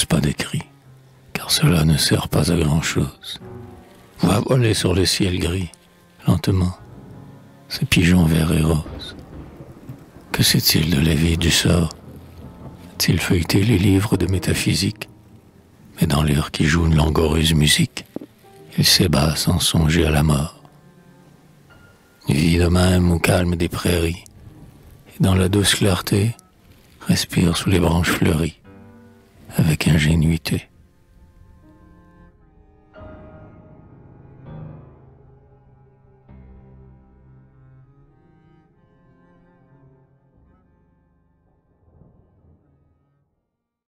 n'ose pas des cris, car cela ne sert pas à grand-chose. Va voler sur le ciel gris, lentement, ces pigeons verts et roses. Que sait-il de la vie du sort? A-t-il feuilleté les livres de métaphysique? Mais dans l'heure qui joue une langoureuse musique, il s'ébat sans songer à la mort. Il vit de même au calme des prairies, et dans la douce clarté, respire sous les branches fleuries, avec ingénuité.